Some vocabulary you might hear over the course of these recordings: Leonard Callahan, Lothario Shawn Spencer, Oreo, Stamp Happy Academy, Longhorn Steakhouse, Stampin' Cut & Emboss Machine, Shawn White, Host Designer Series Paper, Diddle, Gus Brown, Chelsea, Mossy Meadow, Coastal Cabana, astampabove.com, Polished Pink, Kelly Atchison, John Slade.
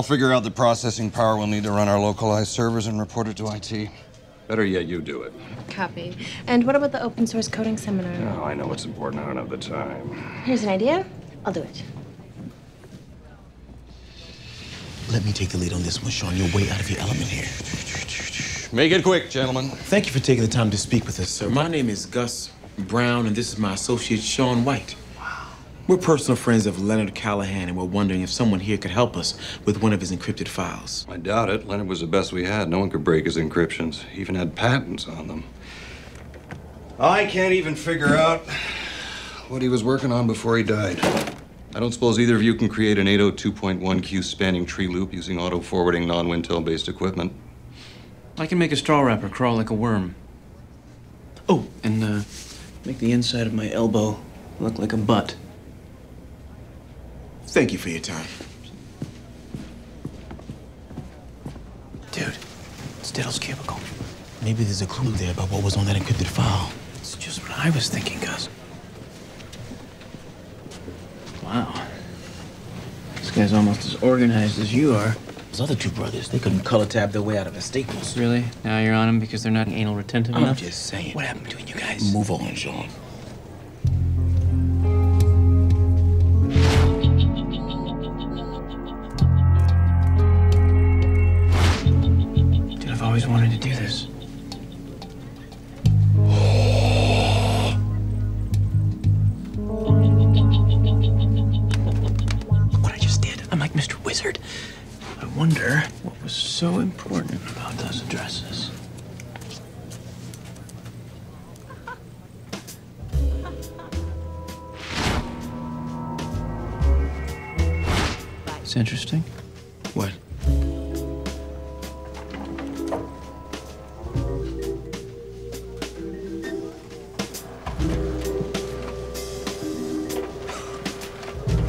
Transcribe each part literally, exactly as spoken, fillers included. I'll figure out the processing power we'll need to run our localized servers and report it to I T. Better yet, you do it. Copy. And what about the open source coding seminar? Oh, I know what's important. I don't have the time. Here's an idea. I'll do it. Let me take the lead on this one, Shawn. You're way out of your element here. Make it quick, gentlemen. Thank you for taking the time to speak with us, sir. My name is Gus Brown, and this is my associate, Shawn White. Wow. We're personal friends of Leonard Callahan, and we're wondering if someone here could help us with one of his encrypted files. I doubt it. Leonard was the best we had. No one could break his encryptions. He even had patents on them. I can't even figure out what he was working on before he died. I don't suppose either of you can create an eight oh two point one Q spanning tree loop using auto-forwarding non-Wintel-based equipment. I can make a straw wrapper crawl like a worm. Oh, and uh, make the inside of my elbow look like a butt. Thank you for your time. Dude, it's Diddle's cubicle. Maybe there's a clue there about what was on that encrypted file. It's just what I was thinking, Gus. Wow. This guy's almost as organized as you are. Those other two brothers, they couldn't color tab their way out of the staples. Really? Now you're on them because they're not anal retentive enough? I'm just saying. What happened between you guys? Move on, Shawn. Dude, I've always wanted to do this. I wonder what was so important about those addresses. It's interesting. What?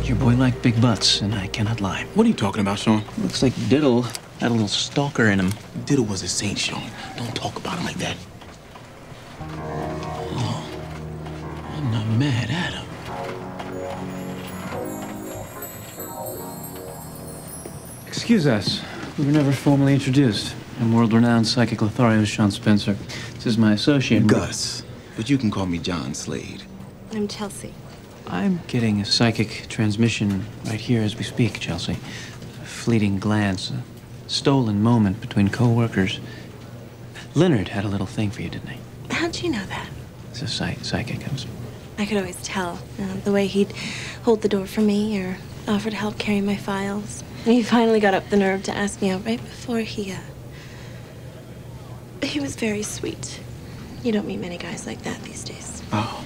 Your boy liked big butts, and I cannot lie. What are you talking about, Shawn? Looks like Diddle had a little stalker in him. Diddle was a saint, Shawn. Don't talk about him like that. Oh, I'm not mad at him. Excuse us. We were never formally introduced. I'm world-renowned psychic Lothario Shawn Spencer. This is my associate, Gus. But you can call me John Slade. I'm Chelsea. I'm getting a psychic transmission right here as we speak, Chelsea. A fleeting glance, a stolen moment between co-workers. Leonard had a little thing for you, didn't he? How'd you know that? It's a psych psychic. I, was... I could always tell. You know, the way he'd hold the door for me or offer to help carry my files. And he finally got up the nerve to ask me out right before he, uh... He was very sweet. You don't meet many guys like that these days. Oh,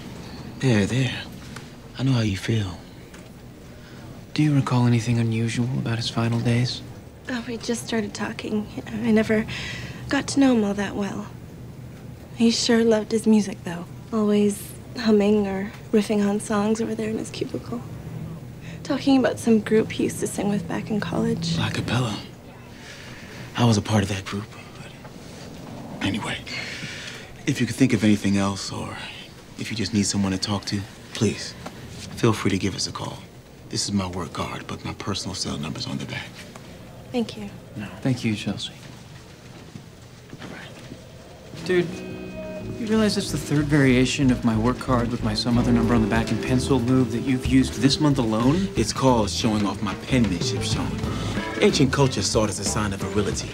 there, there. I know how you feel. Do you recall anything unusual about his final days? Oh, we just started talking. You know, I never got to know him all that well. He sure loved his music, though. Always humming or riffing on songs over there in his cubicle. Talking about some group he used to sing with back in college. A cappella. I was a part of that group, but anyway, if you could think of anything else, or if you just need someone to talk to, please. Feel free to give us a call. This is my work card, but my personal cell number's on the back. Thank you. No. Thank you, Chelsea. All right. Dude, you realize that's the third variation of my work card with my some other number on the back and pencil move that you've used this month alone? It's called showing off my penmanship, Shawn. Ancient culture saw it as a sign of virility.